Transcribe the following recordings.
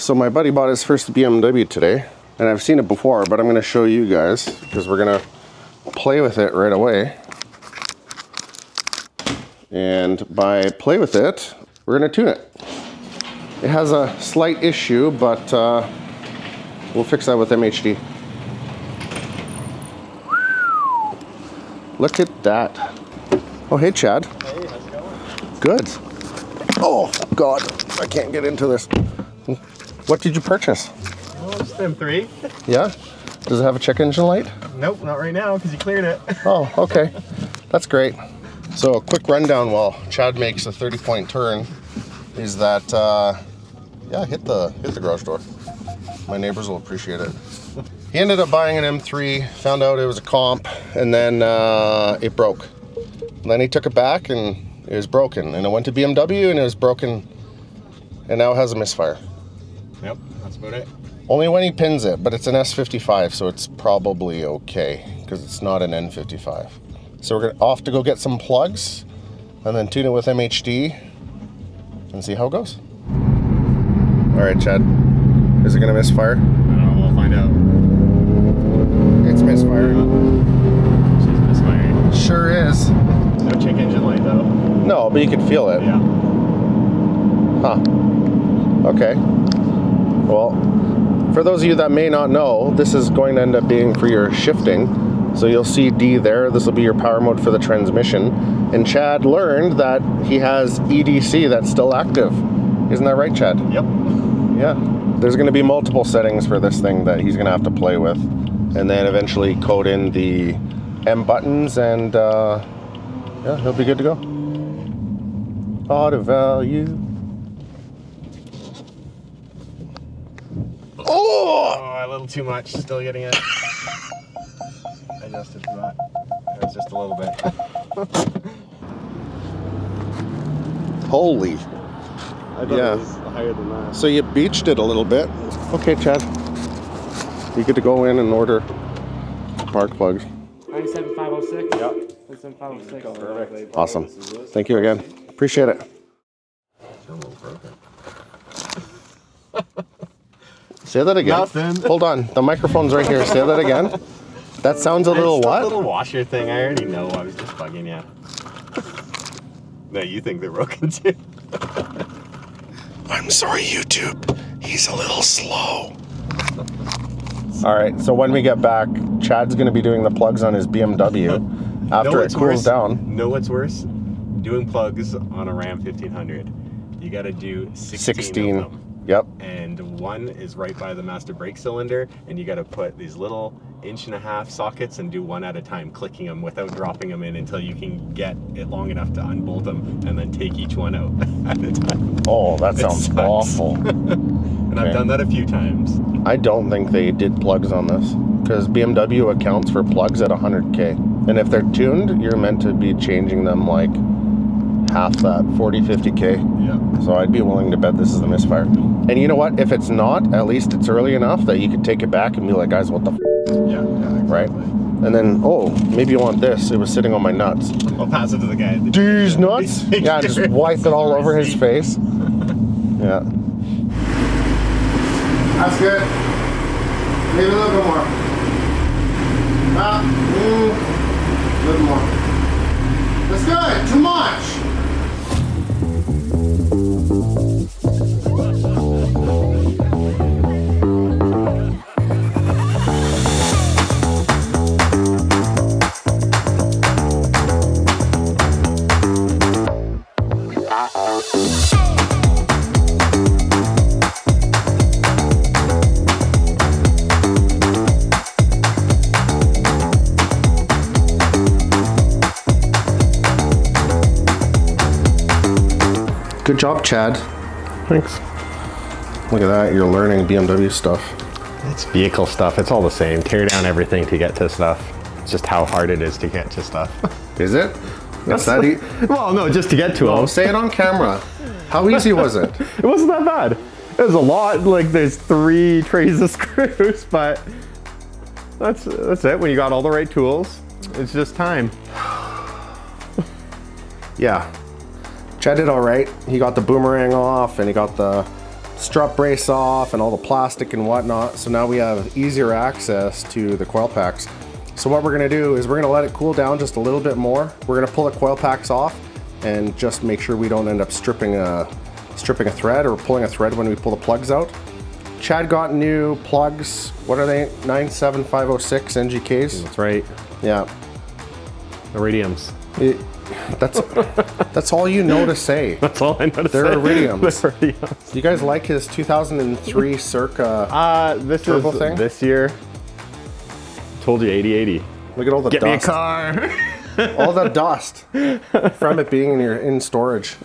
So my buddy bought his first BMW today, and I've seen it before, but I'm gonna show you guys because we're gonna play with it right away. And by play with it, we're gonna tune it. It has a slight issue, but we'll fix that with MHD. Look at that. Oh, hey, Chad. Hey, how's it going? Good. Oh, God, I can't get into this. What did you purchase? Well, it's the M3. Yeah? Does it have a check engine light? Nope, not right now, because you cleared it. Oh, okay. That's great. So a quick rundown while Chad makes a 30-point turn is that, yeah, hit the garage door. My neighbors will appreciate it. He ended up buying an M3, found out it was a comp, and then it broke. And then he took it back and it was broken. And it went to BMW and it was broken. And now it has a misfire. Yep, that's about it. Only when he pins it, but it's an S55, so it's probably okay, because it's not an N55. So we're off to go get some plugs and then tune it with MHD and see how it goes. All right, Chad, is it gonna misfire? I don't know, we'll find out. It's misfiring. She's misfiring. Sure is. No check engine light though. No, but you could feel it. Yeah. Huh, okay. Well, for those of you that may not know, this is going to end up being for your shifting. So you'll see D there, this will be your power mode for the transmission. And Chad learned that he has EDC that's still active. Isn't that right, Chad? Yep. Yeah. There's gonna be multiple settings for this thing that he's gonna have to play with. And then eventually code in the M buttons and yeah, he'll be good to go. Auto value. Oh! Oh, a little too much, still getting it. Adjusted for that. It was just a little bit. Holy. I thought it was higher than that. So you beached it a little bit. Okay, Chad. You get to go in and order spark plugs. 97506? Yep. 97506. Perfect. Awesome. Thank you again. Appreciate it. Say that again. Nothing. Hold on. The microphone's right here. Say that again. That sounds a little what? A little washer thing. I already know. I was just bugging you. No, you think they're broken too. I'm sorry, YouTube. He's a little slow. All right. So when we get back, Chad's going to be doing the plugs on his BMW after it cools down. Know what's worse? Doing plugs on a Ram 1500. You got to do 16 of them. Yep. And one is right by the master brake cylinder, and you got to put these little inch-and-a-half sockets and do one at a time, clicking them without dropping them in until you can get it long enough to unbolt them and then take each one out at a time. Oh, that sounds awful. And okay. I've done that a few times. I don't think they did plugs on this because BMW accounts for plugs at 100K. And if they're tuned, you're meant to be changing them like half that, 40, 50K. Yeah. So I'd be willing to bet this is a misfire. And you know what? If it's not, at least it's early enough that you could take it back and be like, guys, what the f? Yeah, exactly. Right? And then, oh, maybe you want this. It was sitting on my nuts. I'll pass it to the guy. These nuts? Yeah, just wipe it all over his face. Yeah. That's good. Maybe a little bit more. A little more. That's good. Too much. Good job, Chad. Thanks. Look at that, you're learning BMW stuff. It's vehicle stuff, it's all the same. Tear down everything to get to stuff. It's just how hard it is to get to stuff. Is it? That's that easy? Well, no, just to get to them. Say it on camera. How easy was it? It wasn't that bad. It was a lot, like there's 3 trays of screws, but that's it. When you got all the right tools, it's just time. Yeah. Chad did all right. He got the boomerang off and he got the strut brace off and all the plastic and whatnot. So now we have easier access to the coil packs. So what we're gonna do is we're gonna let it cool down just a little bit more. We're gonna pull the coil packs off and just make sure we don't end up stripping a thread or pulling a thread when we pull the plugs out. Chad got new plugs. What are they? 97506 NGKs. That's right. Yeah. Iridiums. That's all you know to say. That's all I know to say. They're iridiums. They're iridiums. Do you guys like his 2003 circa this turbo thing? This year. Told you 8080. Look at all the dust. Get me a car. All the dust from it being in storage.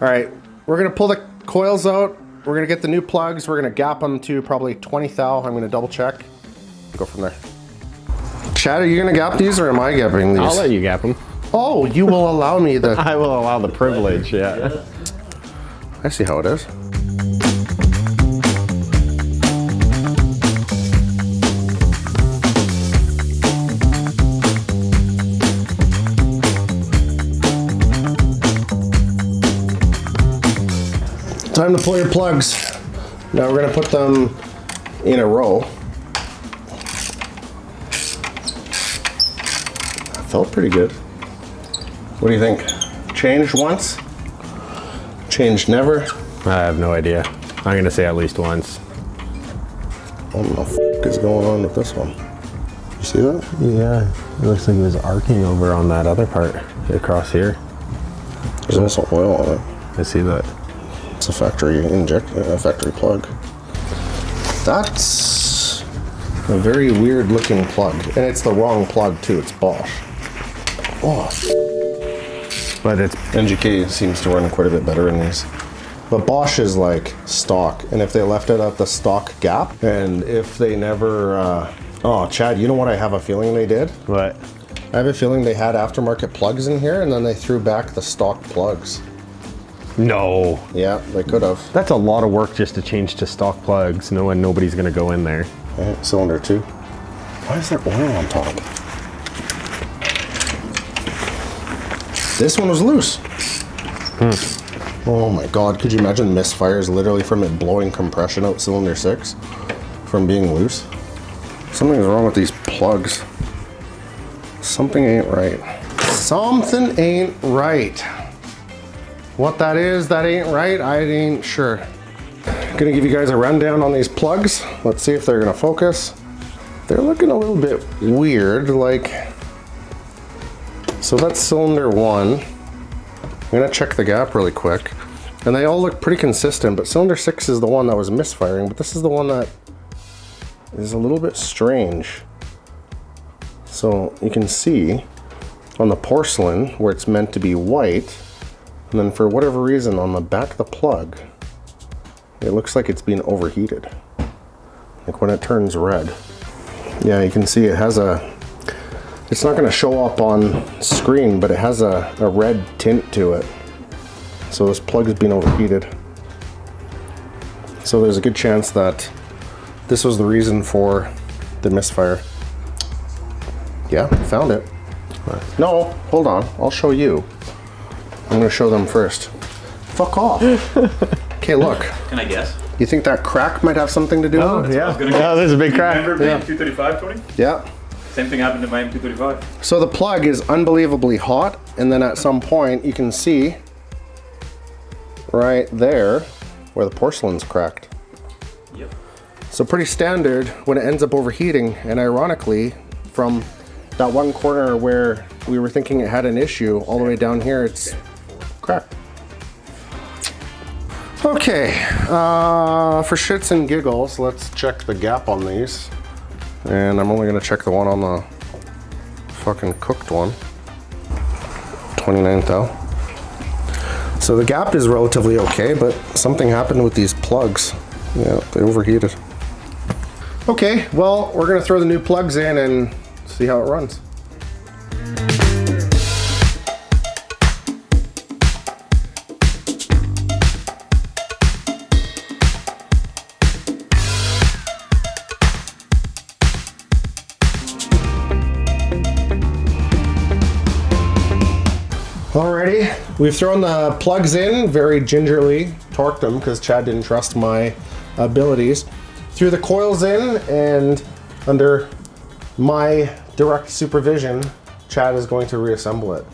All right, we're gonna pull the coils out. We're gonna get the new plugs. We're gonna gap them to probably 20 thou. I'm gonna double check. Go from there. Chad, are you gonna gap these or am I gapping these? I'll let you gap them. Oh, you will allow me the... I will allow the privilege, yeah. I see how it is. Time to pull your plugs. Now we're gonna put them in a row. That felt pretty good. What do you think? Changed once? Changed never? I have no idea. I'm gonna say at least once. What the f is going on with this one? You see that? Yeah, it looks like it was arcing over on that other part across here. There's also oil on it. I see that. It's a factory factory plug. That's a very weird looking plug. And it's the wrong plug too, it's Bosch. Oh. But it's NGK seems to run quite a bit better in these. But Bosch is like stock, and if they left it at the stock gap, and if they never, oh Chad, you know what I have a feeling they did? What? I have a feeling they had aftermarket plugs in here, and then they threw back the stock plugs. No. Yeah, they could have. That's a lot of work just to change to stock plugs, knowing nobody's gonna go in there. Right, cylinder 2. Why is there oil on top? This one was loose. Hmm. Oh my God, could you imagine misfires literally from it blowing compression out cylinder 6 from being loose? Something's wrong with these plugs. Something ain't right. Something ain't right. What that is, that ain't right, I ain't sure. Gonna give you guys a rundown on these plugs. Let's see if they're gonna focus. They're looking a little bit weird, like, so that's cylinder 1. I'm gonna check the gap really quick. And they all look pretty consistent, but cylinder 6 is the one that was misfiring, but this is the one that is a little bit strange. So you can see on the porcelain where it's meant to be white, and then for whatever reason on the back of the plug, it looks like it's being overheated. Like when it turns red. Yeah, you can see it has a, it's not gonna show up on screen, but it has a red tint to it. So this plug has been overheated. So there's a good chance that this was the reason for the misfire. Yeah, found it. No, hold on, I'll show you. I'm gonna show them first. Fuck off. Okay, look. Can I guess? You think that crack might have something to do with it? Yeah. Oh, there's a big crack. You remember being 235, Tony? Yeah. Same thing happened to my M235. So the plug is unbelievably hot, and then at some point you can see right there where the porcelain's cracked. Yep. So pretty standard when it ends up overheating, and ironically from that one corner where we were thinking it had an issue all the way down here, it's cracked. Okay, for shits and giggles, let's check the gap on these. And I'm only gonna check the one on the fucking cooked one. 29 thou. So the gap is relatively okay, but something happened with these plugs. Yeah, they overheated. Okay, well, we're gonna throw the new plugs in and see how it runs. Alrighty, we've thrown the plugs in very gingerly, torqued them because Chad didn't trust my abilities. Threw the coils in, and under my direct supervision, Chad is going to reassemble it.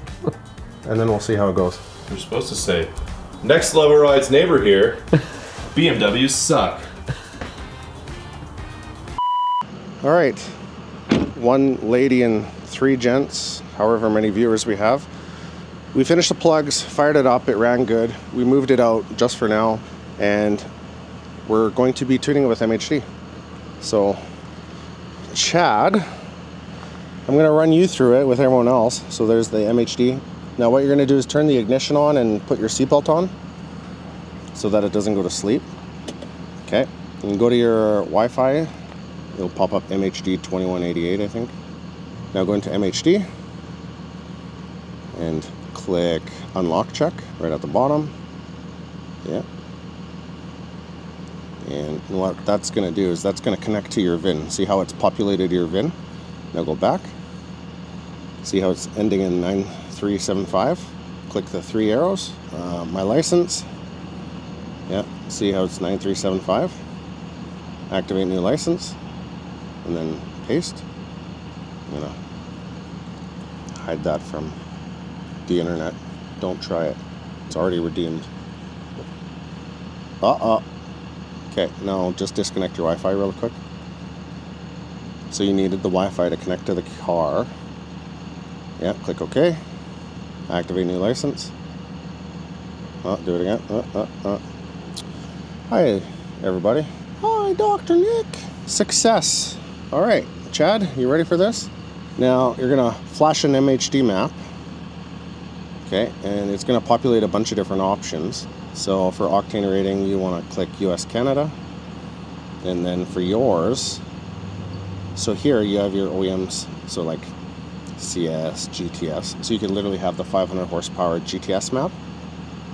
And then we'll see how it goes. You're supposed to say, next level ride's neighbor here, BMWs suck. All right, one lady and three gents, however many viewers we have. We finished the plugs, fired it up, it ran good. We moved it out just for now, and we're going to be tuning it with MHD. So, Chad, I'm gonna run you through it with everyone else. So there's the MHD. Now what you're gonna do is turn the ignition on and put your seatbelt on so that it doesn't go to sleep. Okay, you can go to your Wi-Fi. It'll pop up MHD 2188, I think. Now go into MHD and click unlock check right at the bottom. Yeah. And what that's gonna do is that's gonna connect to your VIN. See how it's populated your VIN? Now go back. See how it's ending in 9375. Click the three arrows. My license. Yeah, see how it's 9375. Activate new license. And then paste. I'm gonna hide that from the internet. Don't try it. It's already redeemed. Okay, now just disconnect your Wi-Fi real quick. So you needed the Wi-Fi to connect to the car. Yeah, click OK. Activate new license. Oh, do it again. Hi, everybody. Hi, Dr. Nick. Success. All right, Chad, you ready for this? Now, you're going to flash an MHD map. Okay, and it's going to populate a bunch of different options. So for octane rating, you want to click US Canada. And then for yours, so here you have your OEMs, so like CS, GTS. So you can literally have the 500 horsepower GTS map.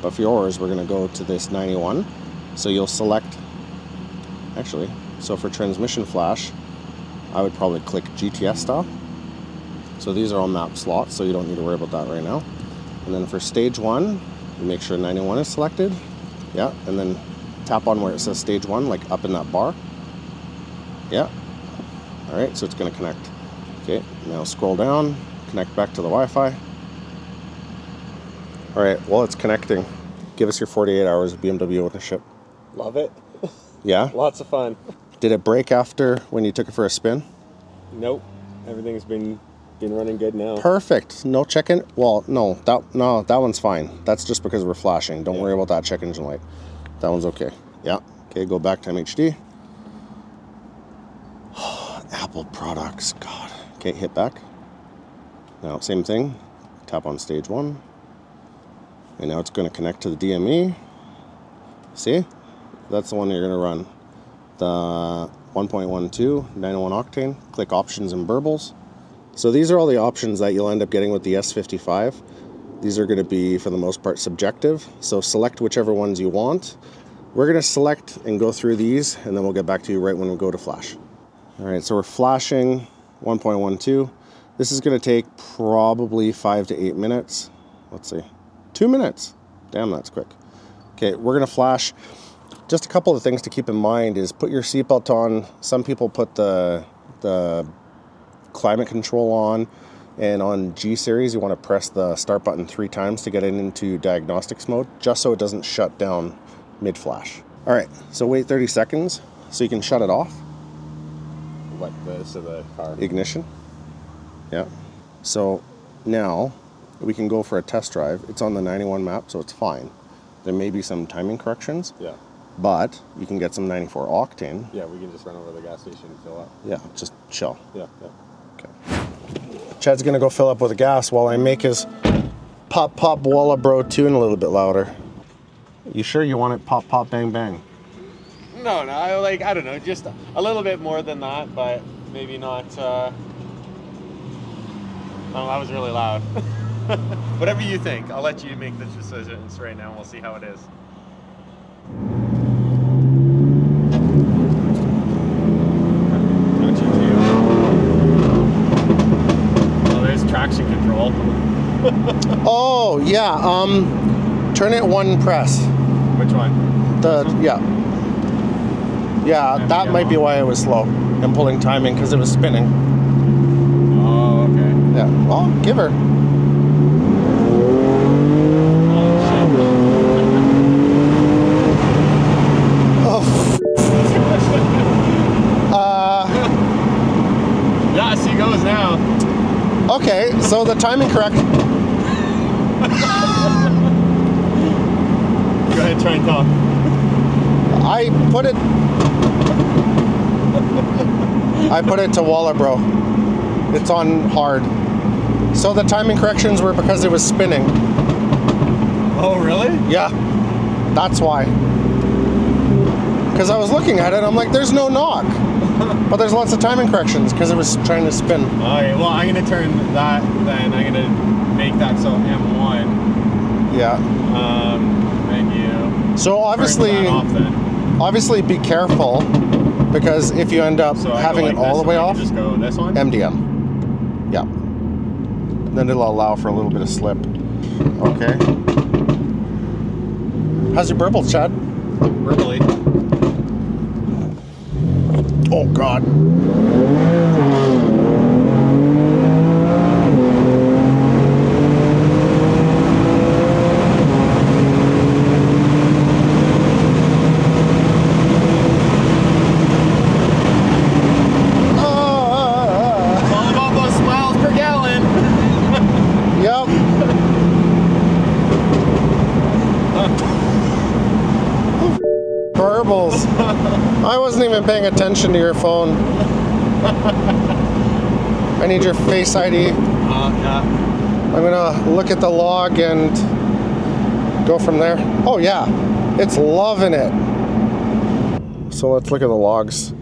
But for yours, we're going to go to this 91. So you'll select, actually, so for transmission flash, I would probably click GTS style. So these are all map slots, so you don't need to worry about that right now. And then for stage one, you make sure 91 is selected. Yeah, and then tap on where it says stage one, like up in that bar. Yeah, all right, so it's gonna connect. Okay, now scroll down, connect back to the Wi-Fi. All right, while it's connecting, give us your 48 hours of BMW ownership. Love it. Yeah? Lots of fun. Did it break after when you took it for a spin? Nope. Everything's been running good now. Perfect. No check in. Well, no, that one's fine. That's just because we're flashing. Don't worry about that check engine light. That one's okay. Yeah. Okay, go back to MHD. Apple products. God. Okay, hit back. Now, same thing. Tap on stage one. And now it's going to connect to the DME. See? That's the one you're going to run. The 1.12 91 octane. Click options and burbles. So these are all the options that you'll end up getting with the S55. These are going to be, for the most part, subjective. So select whichever ones you want. We're going to select and go through these, and then we'll get back to you right when we go to flash. All right, so we're flashing 1.12. This is going to take probably 5 to 8 minutes. Let's see, 2 minutes. Damn, that's quick. Okay, we're going to flash. Just a couple of things to keep in mind is put your seatbelt on. Some people put the climate control on, and on G series you want to press the start button 3 times to get it into diagnostics mode, just so it doesn't shut down mid flash. All right, so wait 30 seconds so you can shut it off. Like this of the car ignition. Yeah, so now we can go for a test drive. It's on the 91 map, so it's fine. There may be some timing corrections. Yeah. But you can get some 94 octane. Yeah, we can just run over to the gas station and fill up. Yeah, just chill. Yeah, yeah. Okay. Chad's gonna go fill up with the gas while I make his pop pop walla bro tune a little bit louder. You sure you want it pop pop bang bang? No, no, I don't know, just a little bit more than that, but maybe not. No, that was really loud. Whatever you think, I'll let you make the decisions right now. We'll see how it is. Traction control. Oh yeah, turn it 1 press. Which one? The yeah, that might be why I was slow and pulling timing, because it was spinning. Oh, okay. Yeah. Well, give her. Yes, he goes now. Okay, so the timing correct. Go ahead, try and talk. I put it to Waller, bro. It's on hard. So the timing corrections were because it was spinning. Oh, really? Yeah. That's why. Because I was looking at it, I'm like, there's no knock. But there's lots of timing corrections because it was trying to spin. Alright, well, I'm going to turn that then. I'm going to make that so M1. Yeah. And you. So obviously, be careful, because if you end up having it all the way off, just go this one? MDM. Yeah. Then it'll allow for a little bit of slip. Okay. How's your burble, Chad? Burbly. Oh God. It's all about those miles per gallon. Yep. Burbles. I wasn't even paying attention to your phone. I need your Face ID. Yeah. I'm gonna look at the log and go from there. Oh yeah, it's loving it. So let's look at the logs.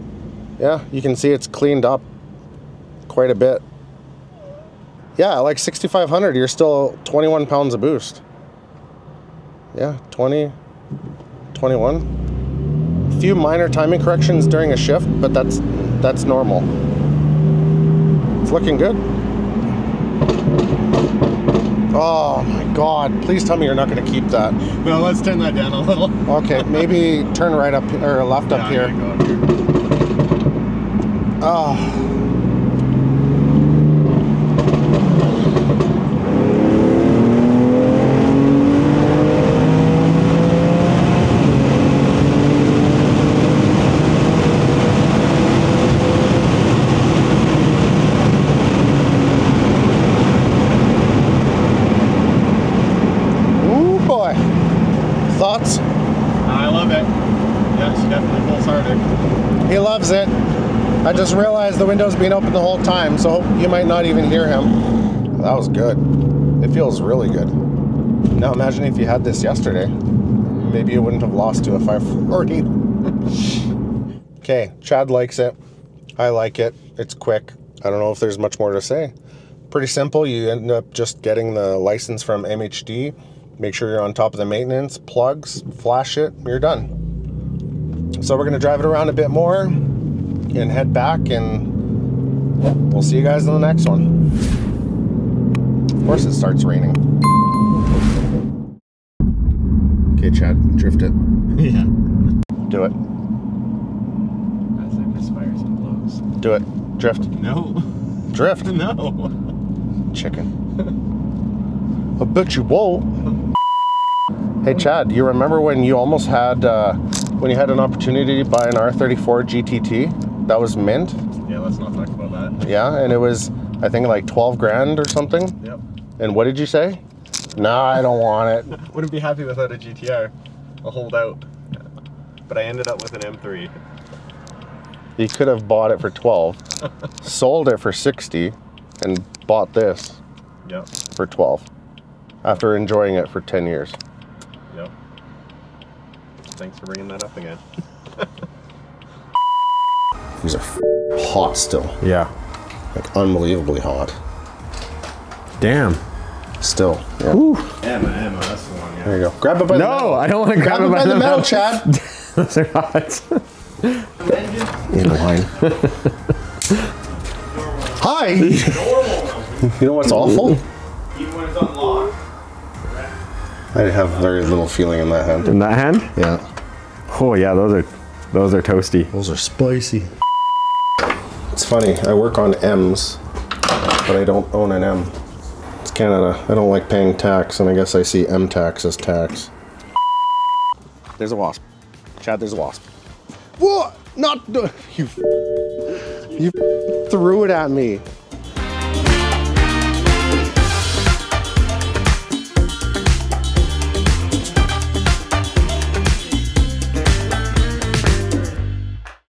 Yeah, you can see it's cleaned up quite a bit. Yeah, like 6,500, you're still 21 pounds of boost. Yeah, 20, 21. Few minor timing corrections during a shift, but that's normal. It's looking good. Oh my God, please tell me you're not going to keep that. No, let's turn that down a little. Okay, maybe turn right up or left up here. Go up here. Oh. I just realized the window's been open the whole time, so you might not even hear him. That was good. It feels really good. Now imagine if you had this yesterday. Maybe you wouldn't have lost to a 540. Okay, Chad likes it. I like it. It's quick. I don't know if there's much more to say. Pretty simple. You end up just getting the license from MHD. Make sure you're on top of the maintenance, plugs, flash it, you're done. So we're going to drive it around a bit more and head back, and we'll see you guys in the next one. Of course it starts raining. Okay, Chad, drift it. Yeah. Do it. As it misfires and blows. Do it. Drift. No. Drift. No. Chicken. I bet you won't. Hey, Chad, you remember when you almost had, when you had an opportunity to buy an R34 GTT? That was mint. Yeah, let's not talk about that. Yeah, and it was, I think, like 12 grand or something. Yep. And what did you say? Nah, I don't want it. Wouldn't be happy without a GTR. I'll hold out. But I ended up with an M3. You could have bought it for 12, sold it for 60, and bought this. Yep. For 12. After enjoying it for 10 years. Yep. Thanks for bringing that up again. These are hot still. Yeah. Like unbelievably hot. Damn. Still. Yeah. Woo. Emma, that's the one, yeah. There you go. Grab it by the mouth. No, I don't want to grab it by the mouth, Chad. Those are hot. In line. Hi. Normal. You know what's awful? Even when it's unlocked. I have very little feeling in that hand. In that hand? Yeah. Oh yeah, those are toasty. Those are spicy. It's funny, I work on M's, but I don't own an M. It's Canada. I don't like paying tax, and I guess I see M tax as tax. There's a wasp. Chad, there's a wasp. What? Not you. You threw it at me.